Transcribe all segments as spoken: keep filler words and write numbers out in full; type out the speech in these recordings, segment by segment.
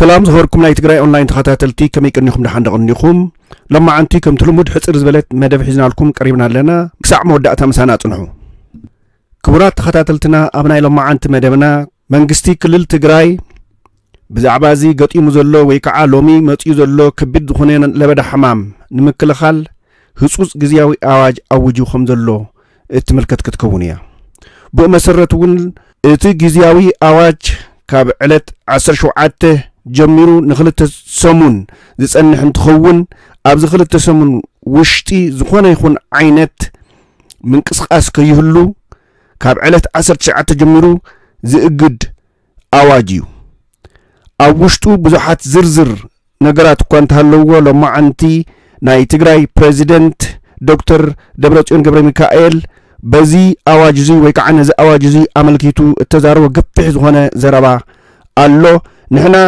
سلام زهوركم ناي تقراي اونلاين تخاتاتلتي كمي كنيكم دحندقنيكم لما انتي كم تلمد حصر زبلت مدف حزنا لكم قريبنا لنا كساع موداتا مسانا صنحو كبرات تخاتاتلتنا ابناي لما انت مدبنا منغستي كلل تقراي بزعبا زي غطيمو زلو وي كعا لومي مطيو زلو كبد خنين لبد حمام نمكلخال حصوص غزياوي اواج اوجو خم زلو اتملكت كتكونيا بمسرتون اتي غزياوي اواج كاب علت عسر شعاته جميرو نخلت سمون ذس أن نحن تخون أبز خلت سمون وشتي زخونا يخون عينت من قصق أسك يهلو كاب علت عسر شعاته جميرو زقد أواجيو أوشتو بزحات زرزر نقرات كنت هلو لما عنتي ناي تقراي بريزيدنت دكتور دبرتشون جبرميكائيل بزي أواجزي ويكعنا زي أواجزي أملكيتو التزارو قبح زخونا زربا ألو نحنا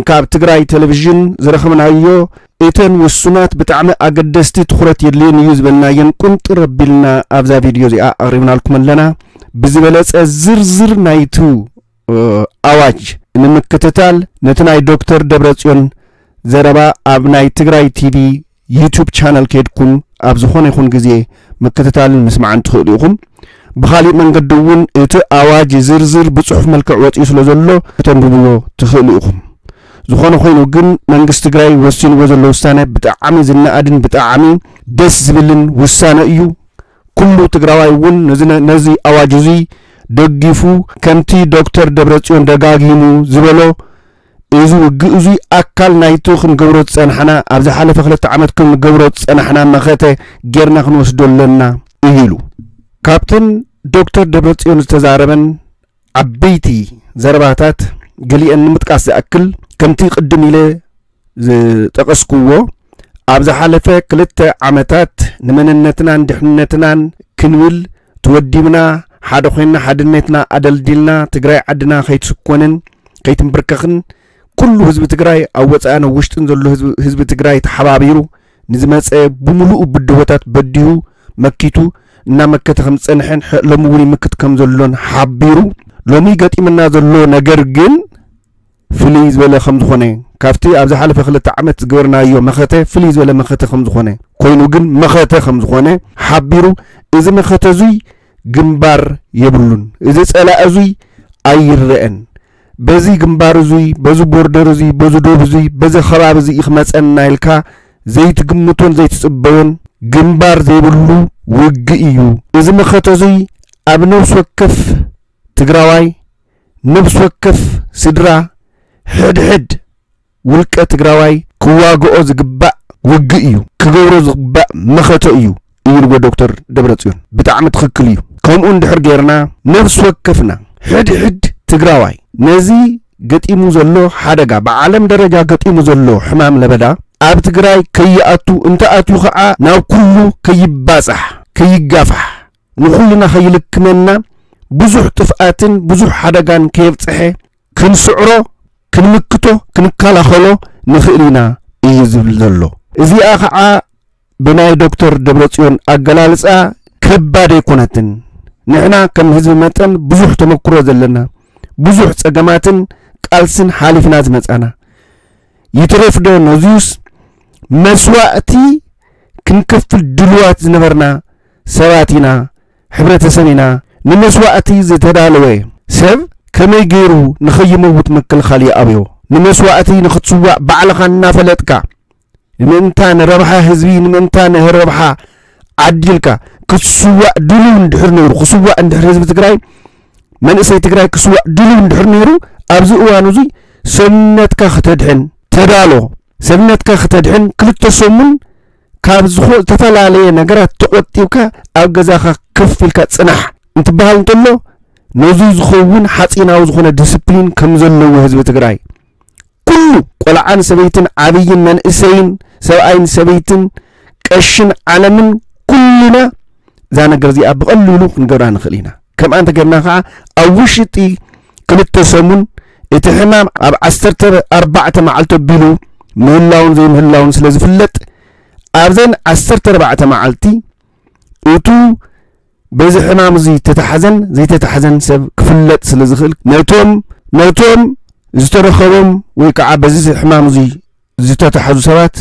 نكاب تقراي تلفزيون زرخمنا هيو إتن والسنات بتعمل أقدستي تخرت يدلين يزبلنا ينكون تربي لنا أبزا فيديو زي أقربنا لكم لنا بزبالات الزرزر نايتو أواج نمكتتال نتناي دكتور دبرتشون زربا أبناي تقراي تي في يوتيوب شانل كيدكم أبزخون يخون قزيه مكتتال نسمع عن تخليكم بخالي من قدوون إتو أواج زرزر بصحف ملك عوات إسلو زلو تنبولو تخليكم زخون خوينو جن منغست تقراي وسين وزلو سانه بتعامي زلنا أدن بتعامي دس زبلن وسانه إيو كلو تقراي ون نزنا نزي أواجزي دقيفو كمتي دكتور دبرتشون دقاقيمو زبلو إزو جزي أكل نايتو خن جورت سانحنا أبز حالة فخلت عمتكم جورت سانحنا مخته جرنا خنوس دولنا إهلو كابتن دكتور دبرتشون تزاربن عبيتي زرباتات قلي أن متقاس أكل كمتي قدمي له تقص قوة أبز حالة فكلت عمتات نمن نتنان دحن نتنان كنول توديمنا حد خوينا حد نتنا أدل ديلنا تقرأ عدنا خيت سكونن خيت مبركخن كل حزب تقرأي أوت أنا وشتن ذل حزب حزب تقرأي تحبابيرو نزمات بملو بدوتات بديو مكتو نمكت خمس أنحن لموني مكت كم ذلون حبيرو لمي قت إمنا ذلون نجرجن فليز ولا خمس خنين كافتي أبز حلف خلت عمت جورنا يوم مخته فليز ولا مخته خمس خنين كونو جن مخته خمس خنين حبيرو إذا مخته زوي جنبار يبلون إذا سأل أزوي أيرئن بزي جنبار زي بزو بوردر زي بزو دوب زي بزي خراب زي إخماس أن نايلكا زي تجمتون زي تسبون جنبار زي بلو وجئيو إذا مخت زي أب نفس وكف تجراوي نفس وكف سدرا حد حد ولك تجراوي كواجو أز جباء وجئيو كجور أز جباء مختئيو يقول دكتور دبرتشون بتعمد خكليو كم أند حرجيرنا نفس وكفنا حد حد تجراوي نزي قطي مزلو حدقا بعالم درجة قطي مزلو حمام لبدا اب تقراي كي اتو انت اتو خقا ناو كلو كي باسح كي قافح نخلنا خيلك منا بزوح تفقاتن بزوح حدقان كيف تصحي كن سعرو كن مكتو كن كالا خلو نخلنا ايزبللو ازي اخقا بناي دكتور دبرتشون اقلالسا كبادي كونتن نحنا كم هزم متن بزوح تمكرو زلنا بزوح تسقماتن قالسن حالي فناز مزعنا يترف دو نوزيوس مسواتي كنكفل دلوات زنبرنا سواتينا حبرة سنينا نمسواتي زتدالوي سب كمي جيرو نخيمو وتمكل خالي أبيو نمسواتي نخطسوا بعلقان نافلتكا نمنتان ربحة هزبي نمنتان هربحة عدلكا كسوا دلون دحرنور خسوا اندحر هزب تقراي من اسي تقراي كسوا دلون دحرنيرو أبزقوانو زي سنتكا ختدحن تدالو سنتكا ختدحن كلتا سمون كابزخو تتلالي نقرات تقوطيوكا أبغزاخا كفلكا تسنح انتبهال انتلو نوزو زخوون حاتيناو زخونا ديسبلين كمزلو هزب تقراي كلو قلعان سبيتن عبيين من اسين سوائن سبيتن كشن عالمن كلنا زانا قرزي أبغلولو نقران خلينا كم أنت قرناها أوشتي كلتا سمون إتحمام عسترتر أربعة معلتو بيلو مهلاون زي مهلاون سلازي فلت أبزن عسترتر أربعة معلتي إتو بزي حمام زي تتحزن زي تتحزن سب كفلت سلازي خلق نوتوم نوتوم زترخبم ويكعب زيز الحمام زي زتتحزسات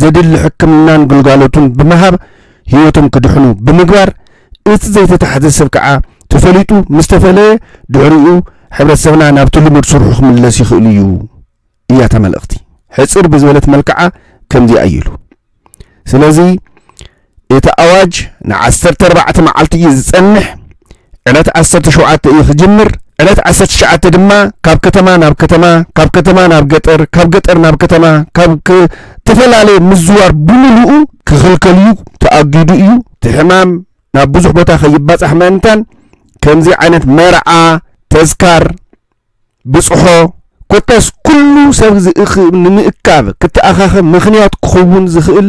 زدل حكمنان قلقالوتون بمهاب هيوتم كدحنو بمقبار إت زيت تحزسب كعا تفليتو مستفلي دعريو حبر السفنا نابتلو مرسرحكم اللاسي خليو إيا تمال أختي حسر بزولة ملكعة كم دي أيلو سلازي إتا أواج نعسر تربعة معالتي يزتسنح علات عسر شوعات يخجمر علات عسر شعات دما كاب كتما ناب كتما كاب كتما ناب قطر كاب قطر ناب كتما كاب تفل علي مزوار بملؤو كخلكليو تأقيدو تحمام ناب بزح بطا خيبات أحمانتان كم زي عينت مرعا تذكار بصحو كتاس كلو سب زئخ نمئكاب كتأخخ مخنيات كخون زخيل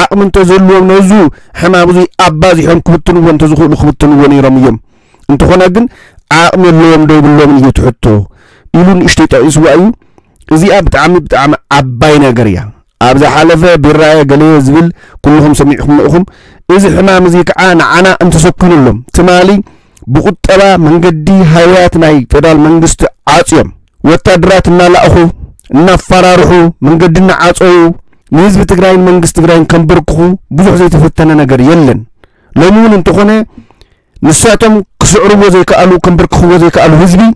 عاقمن تزلو نوزو حما بزي عبازي حم كبتنو وان تزخو لخبتنو وان يرميم انتو خناقن عاقمن اللوم دو باللوم يجو تحطو إلون اشتي تعيسو ايو ازي ابتعامي بتعامي عباينا قريا ابزا حالفة بالرأي قليل زبل كلهم سميعهم اخم ازي حما مزي كعان عنا انتو سوكونو اللوم تمالي بقطبا منقدي حياتنا يتدال منقست عاصيم وتدرات نالاخو نفرارحو من قدنا عاصو نيزب تقرأين منقس تقرأين كمبركو بزح زي تفتنا نقر يلن لمون انتخونا نساتم كسعرو وزي كألو كمبركو وزي كألو هزبي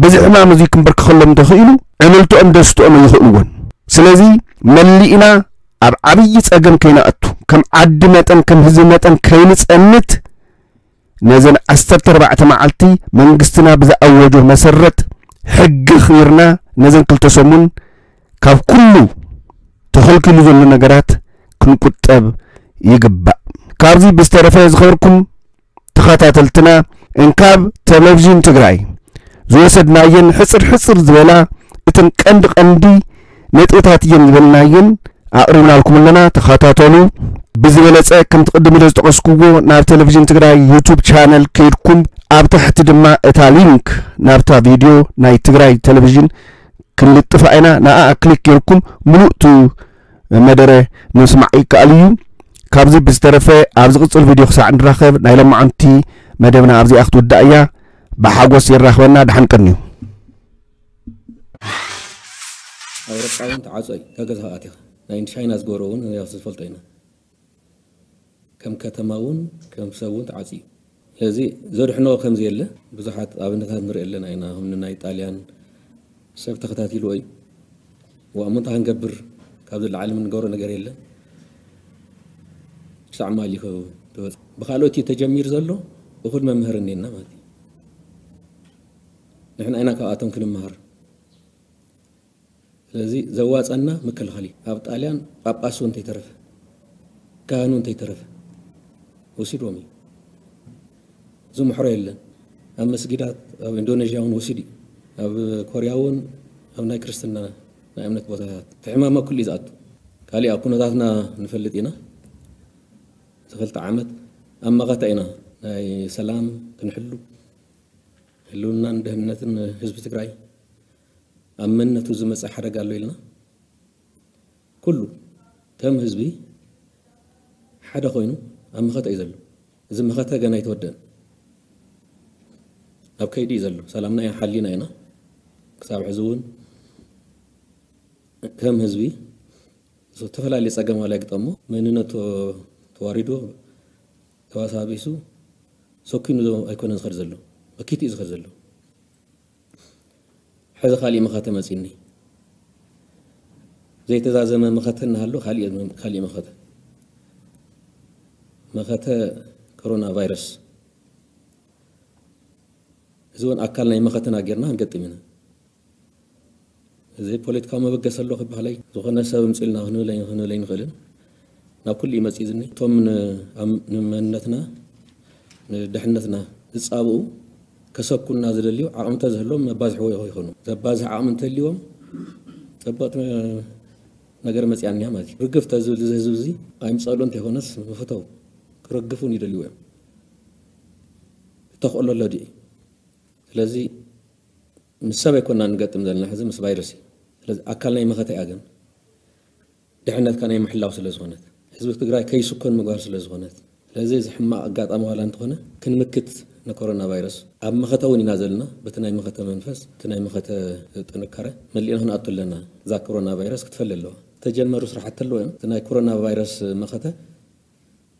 بزح ما مزي كمبركو لم تخيلو عملتو ام دستو ام يخلوان سلازي ملئنا اب عبيت اقم كينا اتو كم عدمتن كم هزمتن كينت انت نازن استرتر بعت معالتي منقستنا بزا اوجه مسرت حق خيرنا نزن كل تسمون كاف كله تخلق لزول نجارات كن كتاب يجبأ كابزي بسترفاز خيركم تخاتلتنا إن كاب تلفزيون تجراي زوجة ناين حصر حصر زولا إتن كندق عندي نت إتاتيين زول ناين أقربنا لكم لنا تخاتلو بزولة كم تقدم لز تقصكوا ناب تلفزيون تجراي يوتيوب قناة كيركم أب تحت دماء تالينك نابتا فيديو ناي تقرأي تلفزيون كل اتفاقنا نا اكليك يلكم ملوقتو مدره نسمعي كاليو كابزي بسترفة ابزي قصر فيديو خساع نراخب ناي لما عمتي مدرنا ابزي اخدو الدائية بحاقوس يراخبنا دحن كرنيو اورقاين تعاصي تاقزها آتيخ ناين شايناز قورون يوصل فلطينا كم كتماون كم سوون تعاصي لذي زور حنو خمس يلا بزحات أبنك هنر إلا ناينا هم ناي طاليان سيف تختاتي لوي وأمنت هنكبر كابد العالم نجور نجار إلا ساعة مالي خو توز بخالوتي تجمير زلو وخد مهر نينا مادي نحن أنا كأتم كل مهر لذي زواج أنا مكل خلي أبط طاليان أبأسون تيترف كانون تيترف وسير ومي زم حريلن، أما سجدات أو إندونيسياون وسيدي، أو كورياون أو ناي كريستنا نأمنت بوزات، تعمى ما كل ذات، قالي أكون ذاتنا نفلت هنا، تفلت عمد، أما غتينا ناي سلام كنحلو، حلونا ندهنتن حزب تقرأي، أما نتو زمس أحد قالوا لنا، كله تم حزبي، حدا خوينو، أما غت أيزلو، زم غتا جنا يتودن. أب كيدي زلوا سلامنا يا حلينا هنا كتاب حزون كم هزبي زو تفلا اللي سجم ولا يقطمو من هنا تو تواردو تواسابيسو سكينو زو أيكون زخر زلوا أكيد يزخر زلوا حذا خالي مخاتم زيني زي تزازم مخاتنا هلو خالي خالي مخات مخات كورونا فيروس زون أكلنا يوم ختنا جرنا هنقتمنا زي بوليت كام بقى سلوا خب عليه زخنا سووا مسألنا هنو لين هنو لين غلنا نأكل يوم تيزني ثم نمنتنا دحنتنا تصابوا كسب كنا زل اليوم عم تزهلهم ما بازحوا يهوي خنوا تبازح عم تليهم تبات نجار مسيان يا ماذي رجف تزوج زوجي أيم سألون تهونس مفتاو رجفوني دلوهم تقول الله دي لذي مسابة كنا نقدم ذلنا هذا مسبايرسي لذ أكلنا يمختى أجن دحنات كنا يمحلوا سلزغنات حزب تجرا كي سكون مجار سلزغنات لذي زحمة قاعد أموالنا تغنى كن مكت نكورونا فيروس أما ختاوني نازلنا بتنا يمختى منفس تنا يمختى تنكره من اللي هنا أطول لنا ذا كورونا فيروس كتفلل له تجن مروس راح تلوهم تنا كورونا فيروس مختى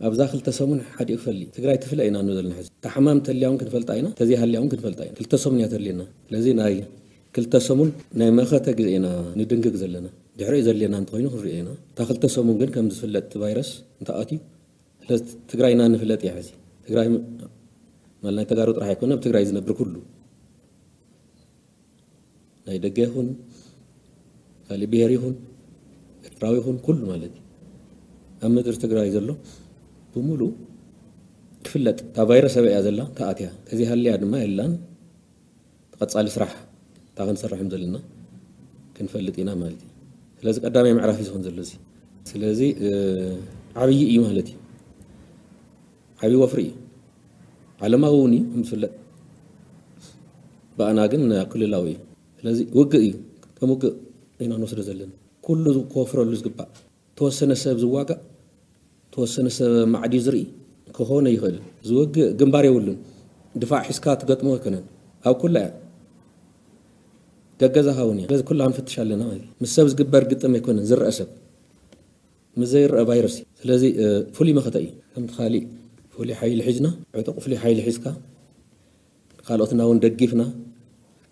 أبزاخل تسمون حد يفلي تقرأي تفلي أنا نودل نحز تحمام تلي يوم كنت فلت عينا تزيها اللي يوم كنت فلت عينا كل تسمون يتلينا لذين أي كل تسمون نايم أخذك زينا ندنجك زلنا دحرق زلنا نطقينه خرينا تأخذ تسمون جن كم زفلت فيروس أنت آتي لذ تقرأي أنا نفلت يا حزي تقرأي مالنا تجارب راح يكون بتقرأي زنا بركله نيدجهون اللي بيريهون تراويهون كل مالك أما درس تقرأي زلوا بمولو تفلت تفيروس أبي أزلا تأتيه كذي هاللي عدمه إلّان قد صار سرح تاعن سرح مزلنا كن فلت إنا مالتي لازم قدامي معرفي سون زلزي سلزي عبي إيمه لتي عبي وفري على ما هوني مسلت بأنا جن كل لاوي لازم وقعي كم وقع إنا نصر زلنا كل ذو كفر لزقبة توسنا سب زواجا توسنا معدي زري كهونه يخل زوج جنباري ولن دفاع حسكات قط مو كنن أو كلها تجزا هوني لازم كلها نفتش علينا هاي مسابز جبار قط ما يكون زر أسب مزير فيروسي لازم فولي ما خطئي هم خالي فولي حي الحجنة عتق فولي حي الحسكة خالوتنا وندقفنا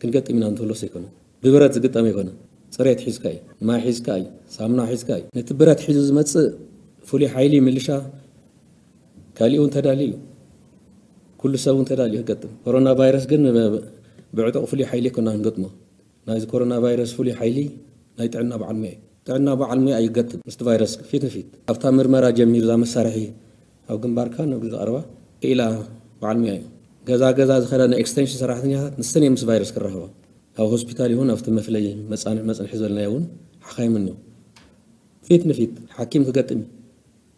كل قط من عند فلوس يكون ببرد قط ما يكون صريت حسكاي ما حسكاي سامنا حسكاي نتبرد حجز متس فولي حيلي ملشا كاليو تداليو كل ساون تداليو قدم كورونا فيروس جن بعتق فولي حيلي كنا نقدمه نايز كورونا فيروس فولي حيلي نايتعنا بعلمي تعنا بعلمي اي قدم مست فيروس في تفيد افتامر مرا جميل ذا مسارحي او جنبار كان نقدر أربعة الى بعلمي غزا غزا خلنا اكستنشن صراحه نستني مس فيروس كرهوا او هوسبيتال هنا افتم فلي مصان مصان حزلنا يون حخاي منو فيت نفيد حكيم كقدم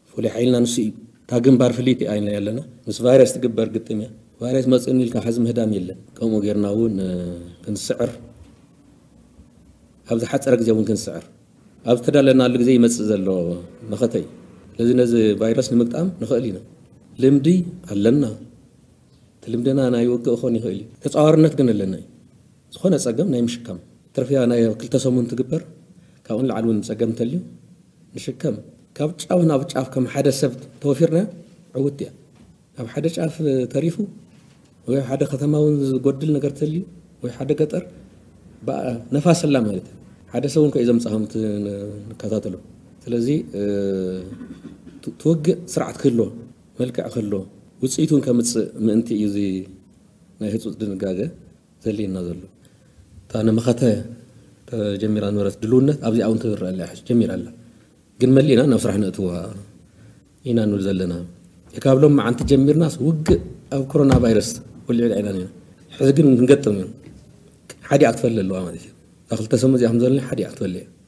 فولي حيلنا نسي تاجم بارفليت أين يلنا مس فيروس تجبر قطمة فيروس ما تسألني لك حزم هدام يلا كم وجرناون كن سعر هذا حتى رجعون كن سعر هذا ترى لنا اللي زي ما تزلوا نختي لازم نزي فيروس نمقطعم نخلينا لمدي علنا تلمدنا أنا يوقع خوني خلي كتعارنا تجنا لنا خون أسقم نايمش كم ترفيع أنا كل تسمون تجبر كأون العلون أسقم تليو نش كم كابتش أو نابتش أف كم حدا سبت توفيرنا عودتيا أو حداش أف تاريفه ويا حدا ختمه وجدل نقدر تليه ويا حدا قطر بقى نفاس اللام هذا حدا سوون كإذا مساهمت كذاتله تلازي توج سرعة كله ملك أخله وتسيتون كمت ما أنت يزي نهيت ودن جاجة ذلي نازله تأنا مختاه تجميل عن ورث دلونا أبزي أو نتغير الله جميل الله قلنا لنا أنا وصرحنا أتوها إنا ننزل لنا يقابلهم مع أنت جمير ناس وق أو كورونا فيروس واللي على عيننا حزقين نقتلهم حد يعطفل له ما أدري دخل تسمز يا حمزة حد يعطفل له